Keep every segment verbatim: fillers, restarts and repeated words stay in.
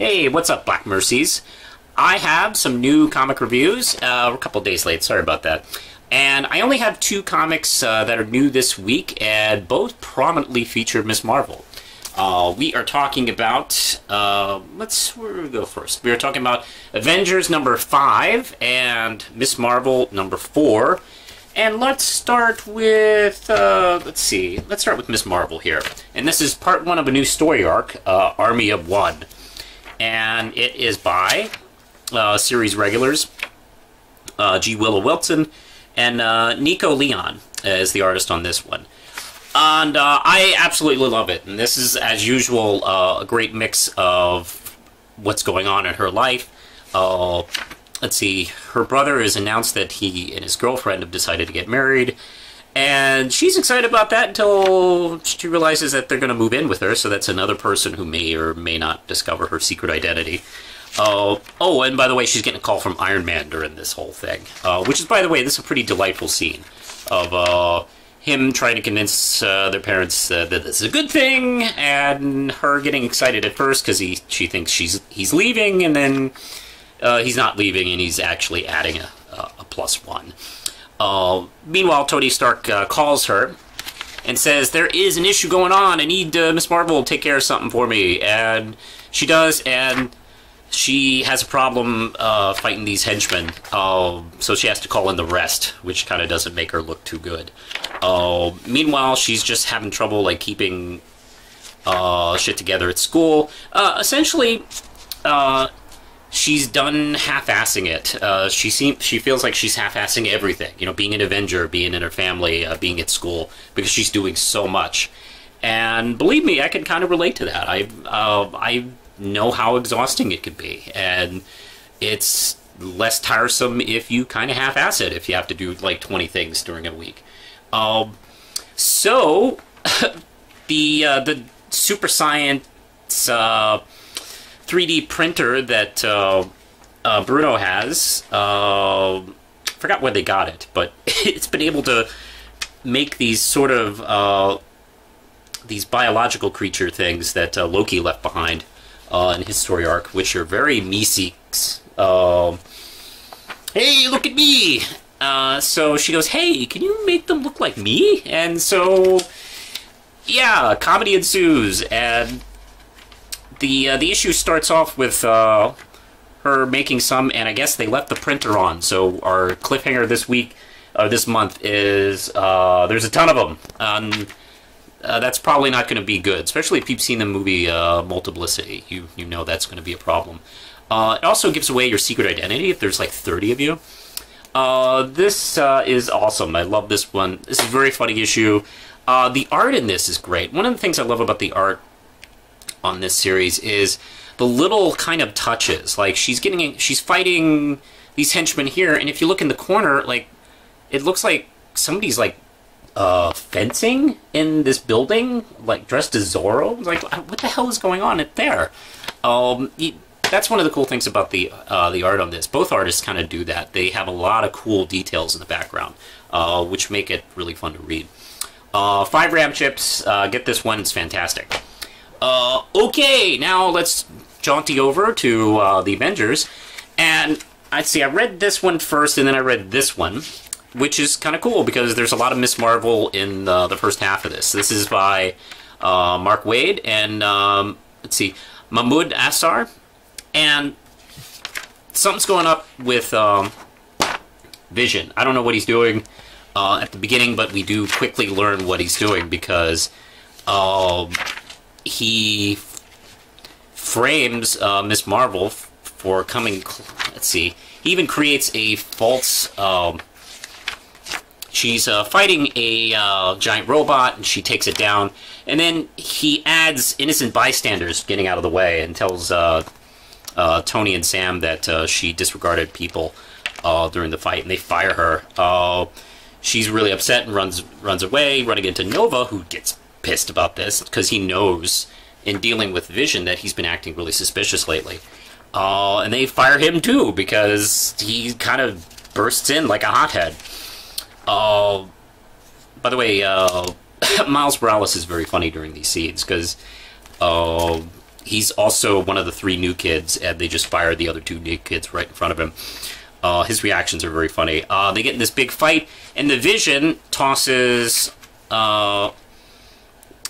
Hey, what's up, Black Mercies? I have some new comic reviews. Uh, we're a couple days late, sorry about that. And I only have two comics uh, that are new this week, and both prominently feature Ms Marvel. Uh, we are talking about, uh, let's where do we go first? We are talking about Avengers number five and Ms Marvel number four. And let's start with, uh, let's see, let's start with Ms Marvel here. And this is part one of a new story arc, uh, Army of One. And it is by uh, series regulars, uh, G. Willow Wilson, and uh, Nico Leon is the artist on this one. And uh, I absolutely love it. And this is, as usual, uh, a great mix of what's going on in her life. Uh, let's see, her brother has announced that he and his girlfriend have decided to get married. And she's excited about that until she realizes that they're going to move in with her. So that's another person who may or may not discover her secret identity. Uh, oh, and by the way, she's getting a call from Iron Man during this whole thing. Uh, which is, by the way, this is a pretty delightful scene of... Uh, him trying to convince uh, their parents uh, that this is a good thing, and her getting excited at first because he she thinks she's he's leaving, and then uh, he's not leaving, and he's actually adding a, a plus one. Uh, meanwhile, Tony Stark uh, calls her and says, there is an issue going on, I need uh, Ms Marvel to take care of something for me, and she does, and she has a problem uh, fighting these henchmen, uh, so she has to call in the rest, which kind of doesn't make her look too good. Uh, meanwhile, she's just having trouble, like, keeping uh, shit together at school. Uh, essentially, uh, she's done half-assing it. Uh, she seems, she feels like she's half-assing everything. You know, being an Avenger, being in her family, uh, being at school, because she's doing so much. And believe me, I can kind of relate to that. I, uh, I know how exhausting it can be. And it's less tiresome if you kind of half-ass it, if you have to do, like, twenty things during a week. Um, so, the, uh, the super science, uh, three D printer that, uh, uh, Bruno has, uh, forgot where they got it, but it's been able to make these sort of, uh, these biological creature things that, uh, Loki left behind, uh, in his story arc, which are very meeseeks. Um, hey, look at me! Uh, so she goes, hey, can you make them look like me? And so, yeah, comedy ensues, and the, uh, the issue starts off with, uh, her making some, and I guess they left the printer on, so our cliffhanger this week, or uh, this month, is, uh, there's a ton of them, um, uh, that's probably not going to be good, especially if you've seen the movie, uh, Multiplicity, you, you know that's going to be a problem. Uh, it also gives away your secret identity if there's like thirty of you. Uh, this, uh, is awesome. I love this one. This is a very funny issue. Uh, the art in this is great. One of the things I love about the art on this series is the little kind of touches. Like, she's getting, she's fighting these henchmen here, and if you look in the corner, like, it looks like somebody's, like, uh, fencing in this building, like, dressed as Zorro. Like, what the hell is going on up there? Um, you, That's one of the cool things about the uh, the art on this. Both artists kind of do that. They have a lot of cool details in the background, uh, which make it really fun to read. Uh, five RAM chips. Uh, get this one. It's fantastic. Uh, okay, now let's jaunty over to uh, the Avengers. And I see I read this one first, and then I read this one, which is kind of cool because there's a lot of Ms Marvel in uh, the first half of this. This is by uh, Mark Wade and, um, let's see, Mahmoud Assar. And something's going up with um, Vision. I don't know what he's doing uh, at the beginning, but we do quickly learn what he's doing because um, he frames uh, Ms Marvel f for coming... Let's see. He even creates a false... Um, she's uh, fighting a uh, giant robot, and she takes it down. And then he adds innocent bystanders getting out of the way and tells... Uh, Uh, Tony and Sam that uh, she disregarded people uh, during the fight, and they fire her. Uh, she's really upset and runs runs away, running into Nova, who gets pissed about this because he knows in dealing with Vision that he's been acting really suspicious lately. Uh, and they fire him too because he kind of bursts in like a hothead. Uh, by the way, uh, Miles Morales is very funny during these scenes because... Uh, he's also one of the three new kids, and they just fired the other two new kids right in front of him. Uh, his reactions are very funny. Uh, they get in this big fight, and the Vision tosses uh,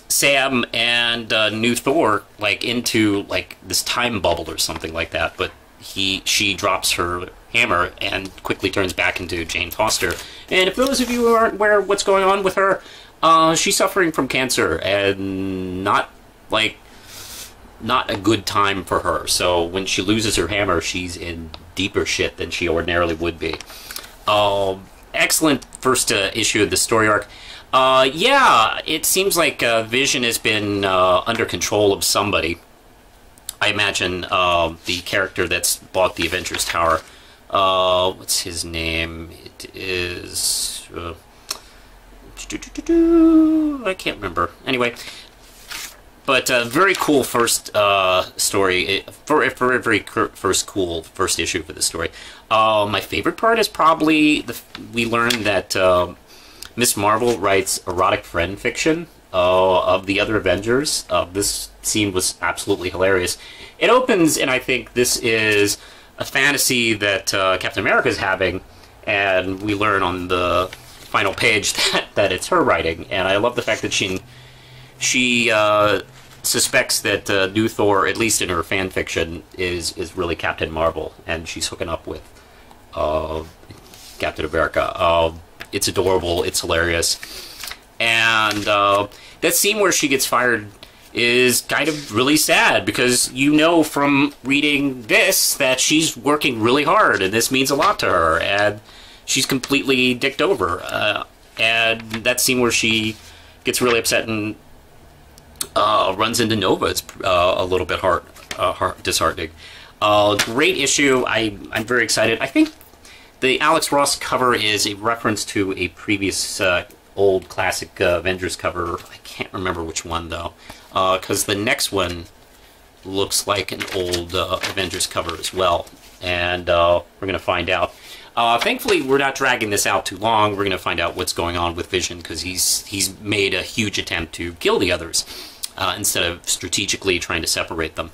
Sam and uh, New Thor like into like this time bubble or something like that. But he she drops her hammer and quickly turns back into Jane Foster. And if those of you who aren't aware of what's going on with her, uh, she's suffering from cancer and not like not a good time for her. So when she loses her hammer, she's in deeper shit than she ordinarily would be. Um, excellent first uh, issue of the story arc. Uh, yeah, it seems like uh, Vision has been uh, under control of somebody. I imagine uh, the character that's bought the Avengers Tower. Uh, what's his name? It is... Uh, I can't remember. Anyway... But a uh, very cool first uh, story, for, for a very first cool first issue for this story. Uh, my favorite part is probably, the, we learned that uh, Ms Marvel writes erotic friend fiction uh, of the other Avengers. Uh, this scene was absolutely hilarious. It opens, and I think this is a fantasy that uh, Captain America is having, and we learn on the final page that, that it's her writing. And I love the fact that she... She uh, suspects that uh, New Thor, at least in her fan fiction, is is really Captain Marvel, and she's hooking up with uh, Captain America. Uh, it's adorable. It's hilarious. And uh, that scene where she gets fired is kind of really sad, because you know from reading this that she's working really hard, and this means a lot to her, and she's completely dicked over. Uh, and that scene where she gets really upset and Uh, runs into Nova. It's uh, a little bit heart, uh, heart disheartening. Uh, great issue. I, I'm very excited. I think the Alex Ross cover is a reference to a previous uh, old classic uh, Avengers cover. I can't remember which one, though, because uh, the next one looks like an old uh, Avengers cover as well, and uh, we're going to find out. Uh, thankfully, we're not dragging this out too long. We're going to find out what's going on with Vision, because he's, he's made a huge attempt to kill the others. Uh, instead of strategically trying to separate them.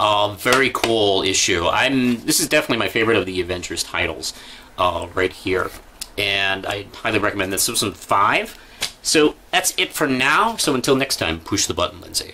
Uh, very cool issue. I'm. This is definitely my favorite of the Avengers titles uh, right here. And I highly recommend this. This was in five. So that's it for now. So until next time, push the button, Lindsay.